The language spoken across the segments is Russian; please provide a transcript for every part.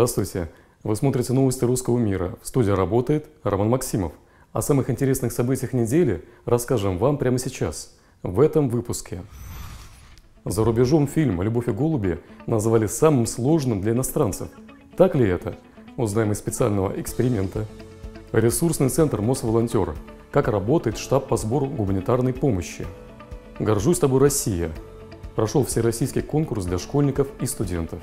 Здравствуйте! Вы смотрите «Новости Русского мира». В студии работает Роман Максимов. О самых интересных событиях недели расскажем вам прямо сейчас, в этом выпуске. За рубежом фильм «Любовь и голуби» назвали самым сложным для иностранцев. Так ли это? Узнаем из специального эксперимента. Ресурсный центр «Мосволонтёр». Как работает штаб по сбору гуманитарной помощи. «Горжусь тобой, Россия». Прошел всероссийский конкурс для школьников и студентов.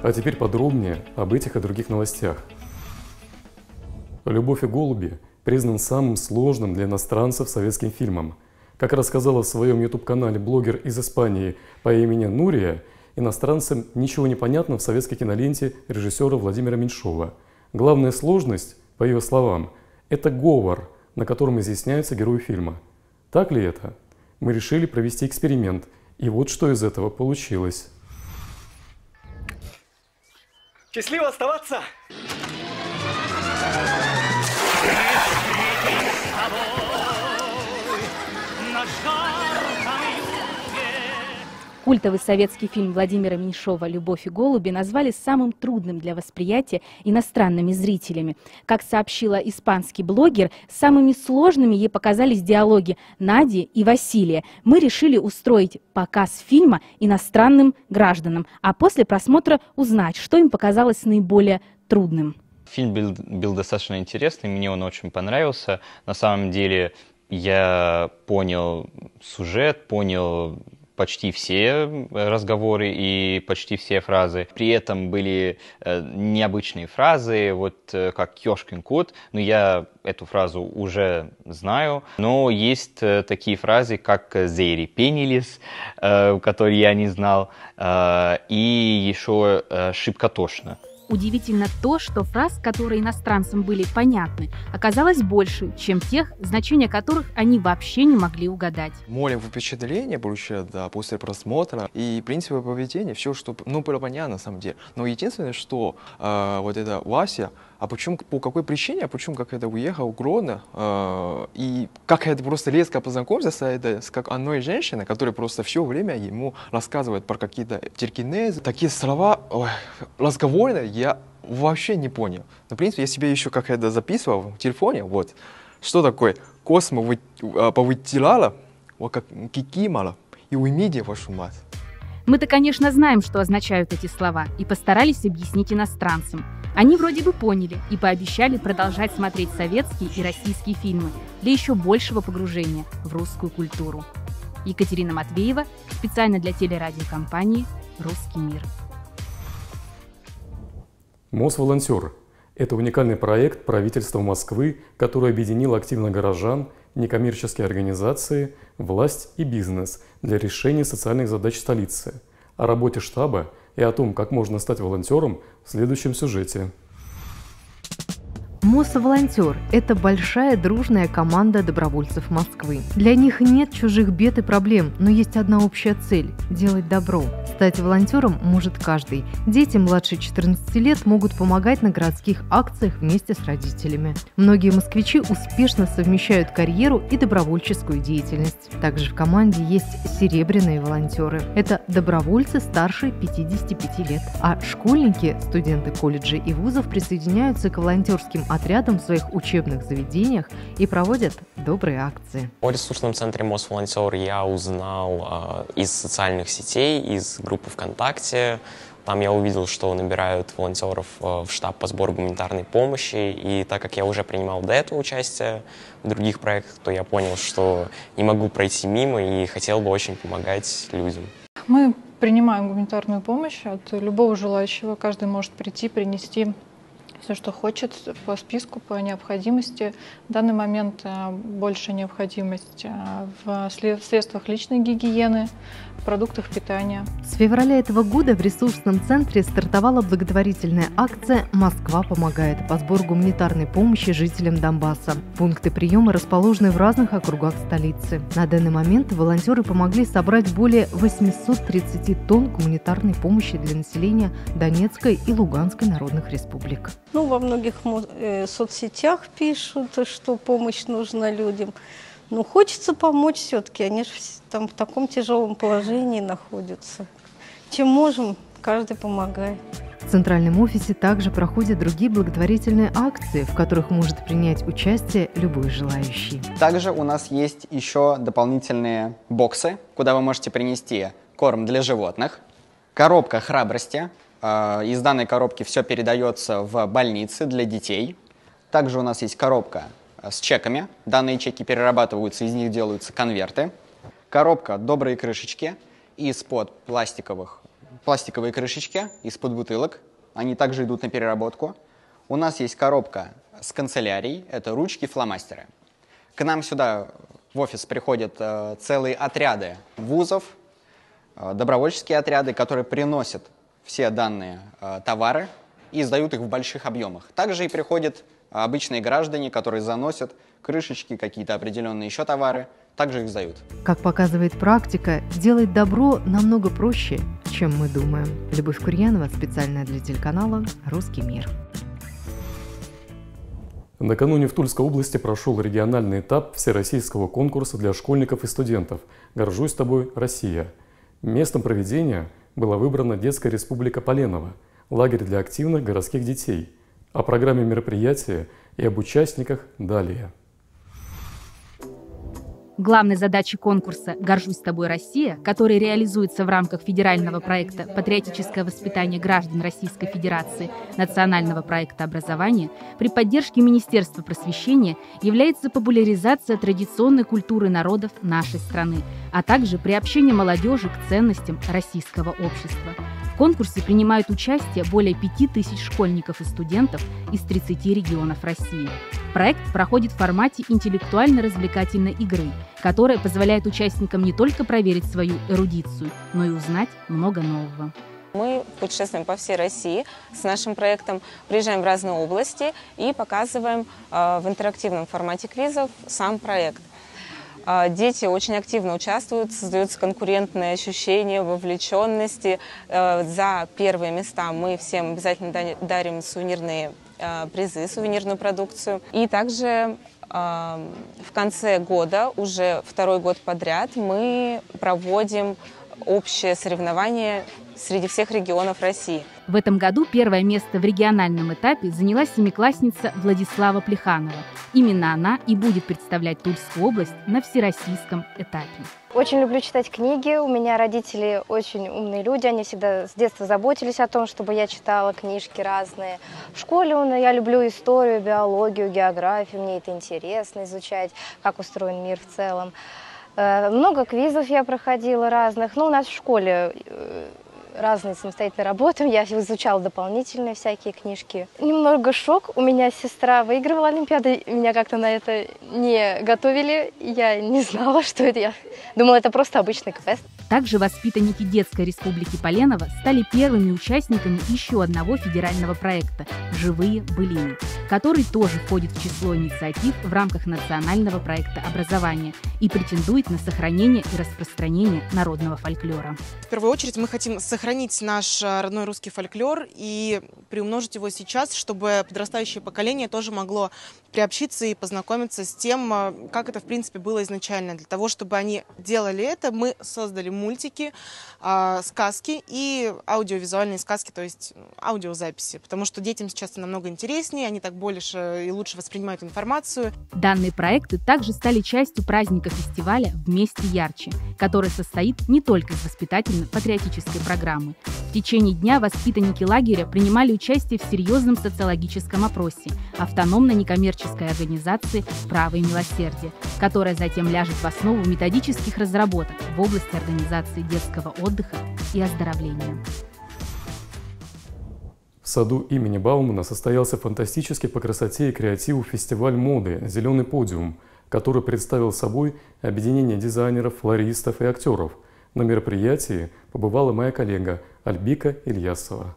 А теперь подробнее об этих и других новостях. «Любовь и голуби» признан самым сложным для иностранцев советским фильмом. Как рассказала в своем YouTube-канале блогер из Испании по имени Нурия, иностранцам ничего не понятно в советской киноленте режиссера Владимира Меньшова. Главная сложность, по ее словам, это говор, на котором изъясняются герои фильма. Так ли это? Мы решили провести эксперимент, и вот что из этого получилось. Счастливо оставаться! Культовый советский фильм Владимира Меньшова «Любовь и голуби» назвали самым трудным для восприятия иностранными зрителями. Как сообщила испанский блогер, самыми сложными ей показались диалоги Нади и Василия. Мы решили устроить показ фильма иностранным гражданам, а после просмотра узнать, что им показалось наиболее трудным. Фильм был достаточно интересный, мне он очень понравился. На самом деле я понял сюжет, понял почти все разговоры и почти все фразы. При этом были необычные фразы, вот как «ёшкин кот», но я эту фразу уже знаю. Но есть такие фразы, как «зери пенилис», которые я не знал, и еще «шибкотошно». Удивительно то, что фраз, которые иностранцам были понятны, оказалось больше, чем тех, значения которых они вообще не могли угадать. Море впечатление получилось, да, после просмотра и принципы поведения, все, что, ну, было понятно на самом деле. Но единственное, что вот это Вася, а почему, по какой причине, а почему как это уехал Гродно, и как это просто резко познакомился с как одной женщиной, которая просто все время ему рассказывает про какие-то телекинезы, такие слова, ой, разговорные, я вообще не понял. Но, в принципе, я себе еще как это записывал в телефоне, вот, что такое «космо повытирала, вот как кикимала, и уймите вашу мать». Мы-то, конечно, знаем, что означают эти слова, и постарались объяснить иностранцам. Они вроде бы поняли и пообещали продолжать смотреть советские и российские фильмы для еще большего погружения в русскую культуру. Екатерина Матвеева, специально для телерадиокомпании «Русский мир». Мосволонтёр – это уникальный проект правительства Москвы, который объединил активно горожан, некоммерческие организации, власть и бизнес для решения социальных задач столицы. О работе штаба и о том, как можно стать волонтером, в следующем сюжете. Мосволонтёр – это большая дружная команда добровольцев Москвы. Для них нет чужих бед и проблем, но есть одна общая цель – делать добро. Стать волонтером может каждый. Дети младше 14 лет могут помогать на городских акциях вместе с родителями. Многие москвичи успешно совмещают карьеру и добровольческую деятельность. Также в команде есть серебряные волонтеры. Это добровольцы старше 55 лет. А школьники, студенты колледжей и вузов присоединяются к волонтерским отрядом в своих учебных заведениях и проводят добрые акции. О ресурсном центре «Мосволонтёр» я узнал из социальных сетей, из группы ВКонтакте. Там я увидел, что набирают волонтеров в штаб по сбору гуманитарной помощи. И так как я уже принимал до этого участие в других проектах, то я понял, что не могу пройти мимо и хотел бы очень помогать людям. Мы принимаем гуманитарную помощь от любого желающего. Каждый может прийти, принести все, что хочет, по списку, по необходимости. В данный момент больше необходимость в средствах личной гигиены, продуктах питания. С февраля этого года в ресурсном центре стартовала благотворительная акция «Москва помогает» по сбору гуманитарной помощи жителям Донбасса. Пункты приема расположены в разных округах столицы. На данный момент волонтеры помогли собрать более 830 тонн гуманитарной помощи для населения Донецкой и Луганской народных республик. Ну, во многих соцсетях пишут, что помощь нужна людям. Но хочется помочь все-таки, они же там в таком тяжелом положении находятся. Чем можем, каждый помогает. В центральном офисе также проходят другие благотворительные акции, в которых может принять участие любой желающий. Также у нас есть еще дополнительные боксы, куда вы можете принести корм для животных, коробка храбрости. Из данной коробки все передается в больницы для детей. Также у нас есть коробка с чеками. Данные чеки перерабатываются, из них делаются конверты. Коробка «Добрые крышечки» из-под пластиковые крышечки, из-под бутылок. Они также идут на переработку. У нас есть коробка с канцелярией, это ручки-фломастеры. К нам сюда в офис приходят целые отряды вузов, добровольческие отряды, которые приносят все данные товары и сдают их в больших объемах. Также и приходят обычные граждане, которые заносят крышечки, какие-то определенные еще товары, также их сдают. Как показывает практика, делать добро намного проще, чем мы думаем. Любовь Курьянова, специально для телеканала «Русский мир». Накануне в Тульской области прошел региональный этап всероссийского конкурса для школьников и студентов «Горжусь тобой, Россия». Местом проведения была выбрана Детская республика Поленова, лагерь для активных городских детей. О программе мероприятия и об участниках далее. Главной задачей конкурса «Горжусь тобой, Россия», который реализуется в рамках федерального проекта «Патриотическое воспитание граждан Российской Федерации», национального проекта образования при поддержке Министерства просвещения, является популяризация традиционной культуры народов нашей страны, а также приобщение молодежи к ценностям российского общества. В конкурсе принимают участие более 5000 школьников и студентов из 30 регионов России. Проект проходит в формате интеллектуально-развлекательной игры, которая позволяет участникам не только проверить свою эрудицию, но и узнать много нового. Мы путешествуем по всей России с нашим проектом, приезжаем в разные области и показываем в интерактивном формате квизов сам проект. Дети очень активно участвуют, создается конкурентное ощущение вовлеченности. За первые места мы всем обязательно дарим сувенирные призы, сувенирную продукцию. И также в конце года, уже второй год подряд, мы проводим общее соревнование среди всех регионов России. В этом году первое место в региональном этапе заняла семиклассница Владислава Плеханова. Именно она и будет представлять Тульскую область на всероссийском этапе. Очень люблю читать книги. У меня родители очень умные люди. Они всегда с детства заботились о том, чтобы я читала книжки разные. В школе я люблю историю, биологию, географию. Мне это интересно изучать, как устроен мир в целом. Много квизов я проходила разных. У нас в школе разные самостоятельные работы. Я изучала дополнительные всякие книжки. Немного шок. У меня сестра выигрывала олимпиады. Меня как-то на это не готовили. Я не знала, что это. Я думала, это просто обычный квест. Также воспитанники Детской республики Поленова стали первыми участниками еще одного федерального проекта «Живые былины», который тоже входит в число инициатив в рамках национального проекта образования и претендует на сохранение и распространение народного фольклора. В первую очередь мы хотим сохранить наш родной русский фольклор и приумножить его сейчас, чтобы подрастающее поколение тоже могло приобщиться и познакомиться с тем, как это в принципе было изначально. Для того, чтобы они делали это, мы создали мультики, сказки и аудиовизуальные сказки, то есть аудиозаписи, потому что детям сейчас намного интереснее, они так больше и лучше воспринимают информацию. Данные проекты также стали частью праздника фестиваля «Вместе ярче», который состоит не только из воспитательно-патриотической программы. В течение дня воспитанники лагеря принимали участие в серьезном социологическом опросе автономной некоммерческой организации «Право и милосердие», которая затем ляжет в основу методических разработок в области организации детского отдыха и оздоровления. В саду имени Баумана состоялся фантастический по красоте и креативу фестиваль моды «Зелёный подиум», который представил собой объединение дизайнеров, флористов и актеров. На мероприятии побывала моя коллега Альбина Ильясова.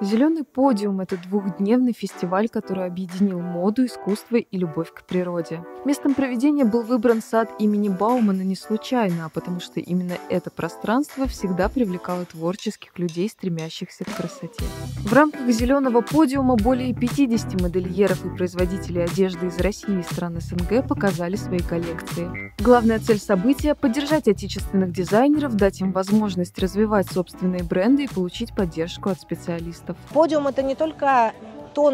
«Зелёный подиум» — это двухдневный фестиваль, который объединил моду, искусство и любовь к природе. Местом проведения был выбран сад имени Баумана не случайно, а потому что именно это пространство всегда привлекало творческих людей, стремящихся к красоте. В рамках «Зелёного подиума» более 50 модельеров и производителей одежды из России и стран СНГ показали свои коллекции. Главная цель события — поддержать отечественных дизайнеров, дать им возможность развивать собственные бренды и получить поддержку от специалистов. Подиум – это не только то,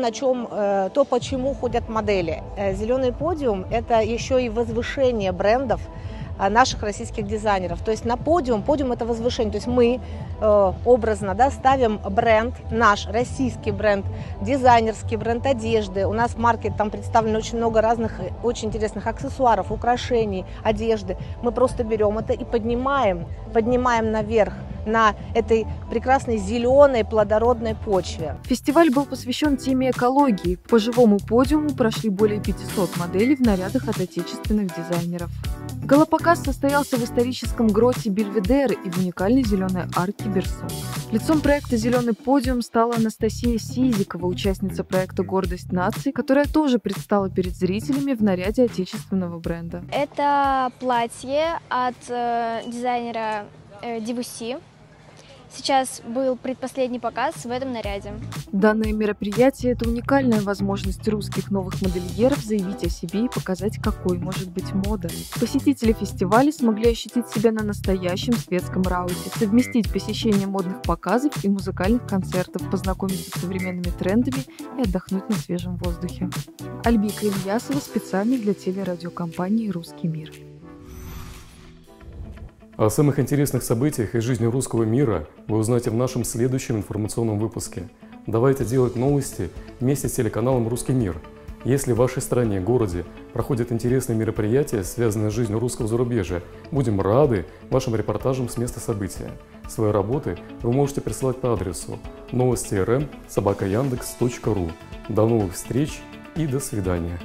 почему ходят модели. Зеленый подиум – это еще и возвышение брендов наших российских дизайнеров. То есть на подиум – это возвышение. То есть мы образно ставим бренд, наш российский бренд, дизайнерский бренд одежды. У нас в маркете там представлено очень много разных очень интересных аксессуаров, украшений, одежды. Мы просто берем это и поднимаем наверх, на этой прекрасной зеленой плодородной почве. Фестиваль был посвящен теме экологии. По живому подиуму прошли более 500 моделей в нарядах от отечественных дизайнеров. Галапоказ состоялся в историческом гроте Бельведер и в уникальной зеленой арке Берсо. Лицом проекта «Зеленый подиум» стала Анастасия Сизикова, участница проекта «Гордость нации», которая тоже предстала перед зрителями в наряде отечественного бренда. Это платье от дизайнера Дивуси. Сейчас был предпоследний показ в этом наряде. Данное мероприятие – это уникальная возможность русских новых модельеров заявить о себе и показать, какой может быть мода. Посетители фестиваля смогли ощутить себя на настоящем светском рауте, совместить посещение модных показов и музыкальных концертов, познакомиться с современными трендами и отдохнуть на свежем воздухе. Альбина Ильясова специально для телерадиокомпании «Русский мир». О самых интересных событиях и жизни русского мира вы узнаете в нашем следующем информационном выпуске. Давайте делать новости вместе с телеканалом «Русский мир». Если в вашей стране, городе проходят интересные мероприятия, связанные с жизнью русского зарубежья, будем рады вашим репортажам с места события. Свои работы вы можете присылать по адресу новости.рм@yandex.ru. До новых встреч и до свидания!